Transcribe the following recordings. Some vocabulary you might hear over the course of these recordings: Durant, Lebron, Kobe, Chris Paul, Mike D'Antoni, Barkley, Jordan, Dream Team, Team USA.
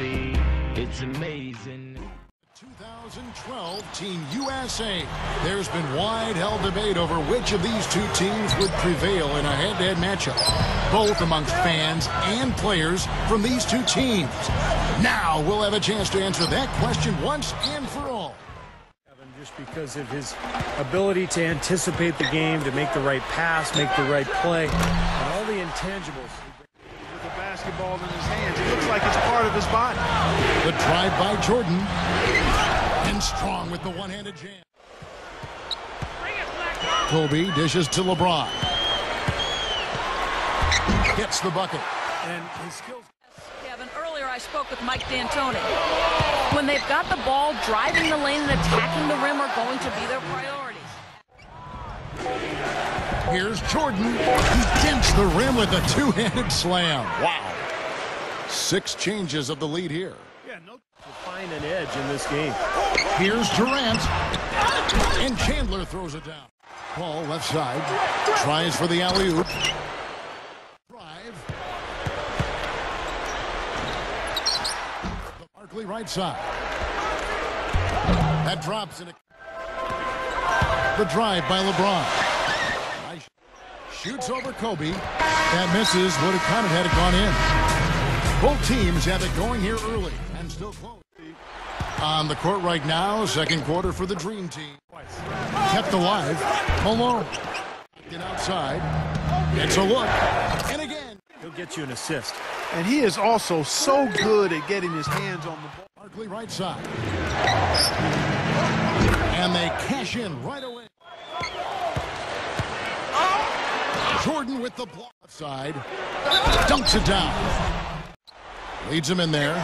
see. It's amazing. 2012 Team USA. There's been wide-held debate over which of these two teams would prevail in a head-to-head matchup, both amongst fans and players from these two teams. Now we'll have a chance to answer that question once and for all. Just because of his ability to anticipate the game, to make the right pass, make the right play, and all the intangibles. With the basketball in his hands, it looks like it's part of his body. The drive by Jordan, and strong with the one-handed jam. Kobe dishes to LeBron. Gets the bucket. And his skills. Kevin, earlier I spoke with Mike D'Antoni. When they've got the ball, driving the lane and attacking the rim are going to be their priorities. Here's Jordan. He dents the rim with a two-handed slam. Wow. 6 changes of the lead here. Yeah, no to find an edge in this game. Here's Durant. And Chandler throws it down. Paul left side. Tries for the alley-oop. Barkley right side. That drops in it. The drive by LeBron. Shoots over Kobe. That misses. Would have counted had it gone in. Both teams have it going here early and still close. On the court right now, second quarter for the Dream Team. Kept alive. Malone. Get outside. It's a look. And again. He'll get you an assist. And he is also so good at getting his hands on the ball. Barkley right side. And they cash in right away. Jordan with the block side. Dunks it down. Leads him in there.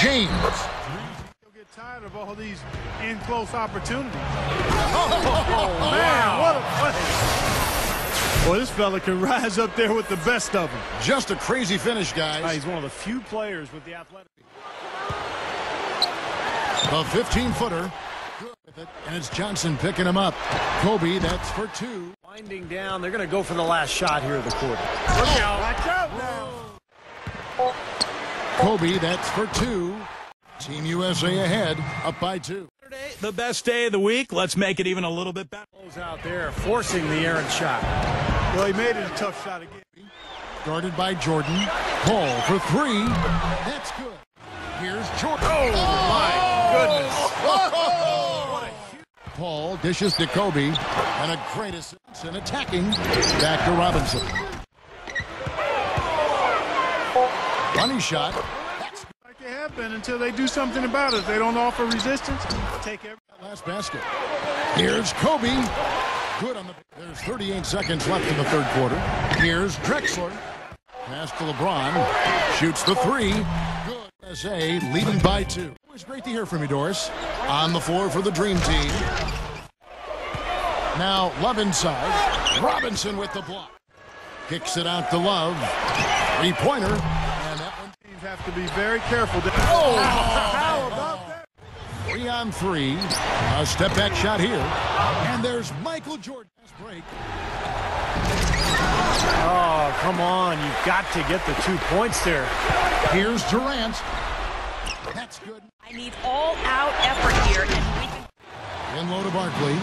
James. He'll get tired of all these in-close opportunities. Oh, man. What a play. Well, this fella can rise up there with the best of them. Just a crazy finish, guys. He's one of the few players with the athletic. A 15-footer. And it's Johnson picking him up. Kobe, that's for 2. Winding down. They're going to go for the last shot here of the quarter. Look out. Watch out now. Kobe, that's for 2. Team USA ahead, up by 2. The best day of the week. Let's make it even a little bit better. Out there, forcing the errant shot. Well, he made it a tough shot again. Guarded by Jordan. Paul for 3. That's good. Here's Jordan. Oh, my goodness. Oh, what a huge... Paul dishes to Kobe. And a great assist in attacking. Back to Robinson. Bunny shot. Happen until they do something about it. If they don't offer resistance, take every last basket. Here's Kobe. Good on the. There's 38 seconds left in the third quarter. Here's Drexler. Pass to LeBron. Shoots the 3. Good. USA leading by 2. Always great to hear from you, Doris. On the floor for the Dream Team. Now Love inside. Robinson with the block. Kicks it out to Love. 3-pointer. Have to be very careful. Oh, how about that? 3 on 3. A step back shot here. And there's Michael Jordan. Break. Oh, come on. You've got to get the 2 points there. Here's Durant. That's good. I need all out effort here. And we can. In low to Barkley.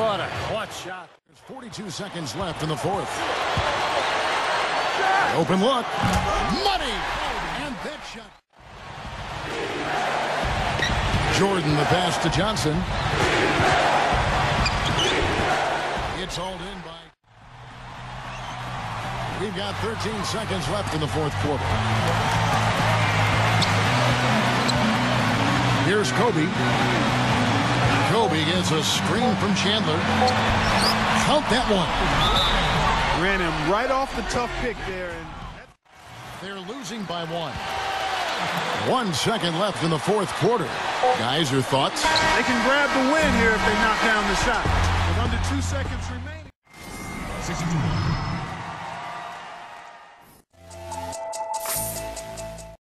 What a clutch shot. There's 42 seconds left in the fourth. Open look. Money! And that shot. Jordan, the pass to Johnson. It's hauled in by... We've got 13 seconds left in the fourth quarter. Here's Kobe. Kobe gets a screen from Chandler. Count that one. Ran him right off the tough pick there. And they're losing by 1. 1 second left in the fourth quarter. Guys, your thoughts? They can grab the win here if they knock down the shot. With under 2 seconds remaining.